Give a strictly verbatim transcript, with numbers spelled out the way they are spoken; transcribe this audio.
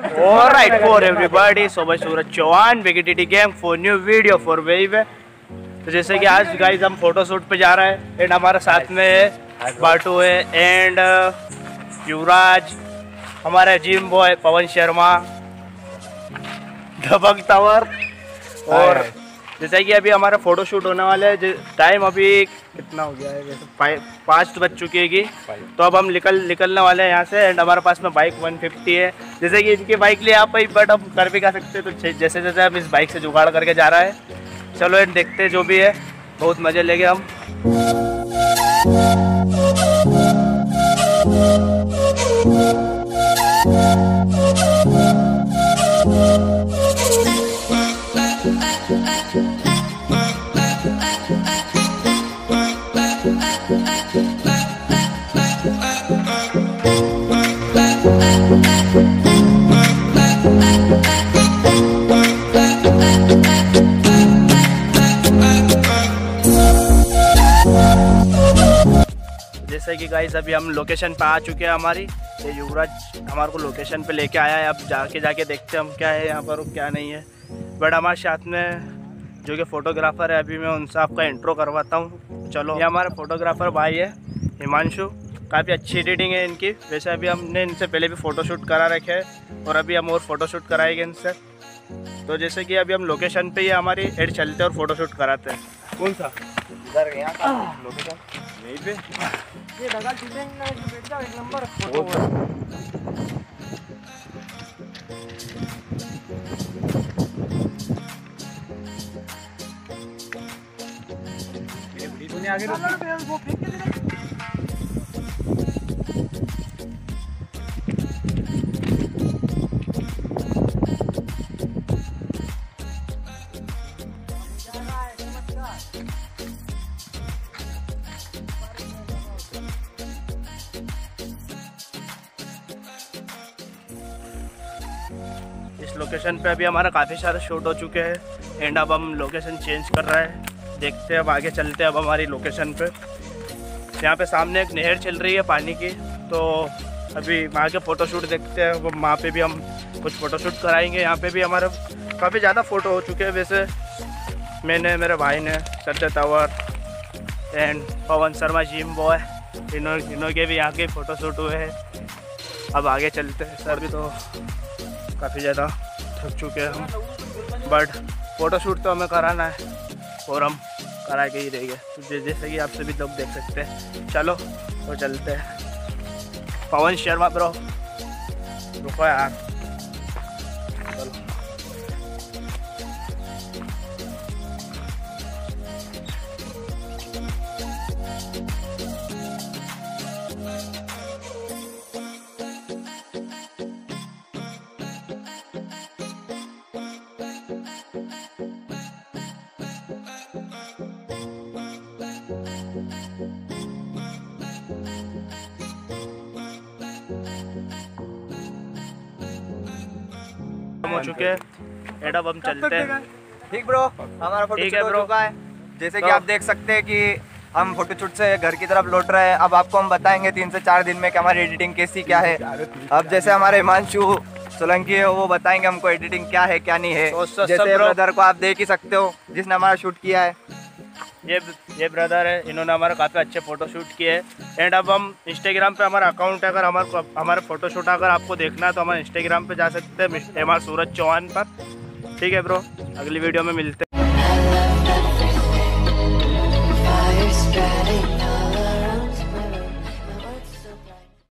All right, for everybody, so much Suraj Chauhan वेगेटिटी game for new video for wave. तो जैसे कि आज गाइज हम फोटो शूट पे जा रहे हैं एंड हमारे साथ में है बाटू है एंड युवराज, हमारा जिम बॉय पवन शर्मा, दबंग तंवर। और जैसे कि अभी हमारा फोटो शूट होने वाला है, टाइम अभी कितना हो गया है वैसे पाँच बज चुकी है। तो अब हम निकल निकलने वाले हैं यहाँ से एंड हमारे पास में बाइक एक सौ पचास है। जैसे कि इनकी बाइक ले आप भाई, बट हम कर भी कर सकते हैं। तो जैसे जैसे हम इस बाइक से जुगाड़ करके जा रहा है, चलो एंड देखते हैं, जो भी है बहुत मज़े लेंगे हम। जैसे कि गाइस अभी हम लोकेशन पे आ चुके हैं, हमारी ये युवराज हमारे को लोकेशन पे लेके आया है। अब जाके जाके देखते हैं हम क्या है यहाँ पर और क्या नहीं है। बट हमारे साथ में जो कि फ़ोटोग्राफ़र है, अभी मैं उनसे आपका इंट्रो करवाता हूँ। चलो, ये हमारा फ़ोटोग्राफ़र भाई है हिमांशु, काफ़ी अच्छी एडिटिंग है इनकी। वैसे अभी हमने इनसे पहले भी फ़ोटोशूट करा रखे हैं और अभी हम और फ़ोटोशूट कराएंगे इनसे। तो जैसे कि अभी हम लोकेशन पे ही हमारी एड चलते हैं और फ़ोटोशूट कराते हैं। कौन सा इधर यहाँ का लोकेशन यहीं पे ये लगा चीजें बैठ जाओ, एक नंबर फोटो। मेरे वीडियो ने आगे वो फेंक के दे। इस लोकेशन पे अभी हमारा काफ़ी सारे शूट हो चुके हैं एंड अब हम लोकेशन चेंज कर रहे हैं। देखते हैं, अब आगे चलते हैं अब हमारी लोकेशन पे। यहाँ पे सामने एक नहर चल रही है पानी की, तो अभी वहाँ के फ़ोटोशूट देखते हैं। वहाँ पे भी हम कुछ फ़ोटोशूट कराएंगे। यहाँ पे भी हमारे काफ़ी ज़्यादा फ़ोटो हो चुके हैं। वैसे मैंने, मेरे भाई ने, श्रद्धे Tanwar and Pawan Sharma gym boy, इन्हों इन्हों के भी यहाँ के फ़ोटोशूट हुए हैं। अब आगे चलते हैं। सर भी तो काफ़ी ज़्यादा थक चुके हैं हम, बट फ़ोटोशूट तो हमें कराना है और हम करा के ही रहेंगे। तो जैसे कि आप सभी लोग देख सकते हैं। चलो तो चलते हैं। पवन शर्मा ब्रो रुको यार, चलो। हो चुके हैं, अब हम चलते हैं। ठीक ब्रो, हमारा फोटो शूट हो चुका है। जैसे कि आप देख सकते हैं कि हम फोटो शूट से घर की तरफ लौट रहे हैं। अब आपको हम बताएंगे तीन से चार दिन में कि हमारी एडिटिंग कैसी क्या है। अब जैसे हमारे हिमांशु सोलंकी है, वो बताएंगे हमको एडिटिंग क्या है क्या नहीं है। जैसे ब्रदर को आप देख ही सकते हो जिसने हमारा शूट किया है। ये ये ब्रदर है, इन्होंने हमारा काफ़ी अच्छे फ़ोटो शूट किए हैं। एंड अब हम इंस्टाग्राम पे, हमारा अकाउंट है, अगर हमारे हमारे फ़ोटो शूट अगर आपको देखना है तो हमारे इंस्टाग्राम पे जा सकते हैं, एम आर सूरज चौहान पर। ठीक है ब्रो, अगली वीडियो में मिलते हैं।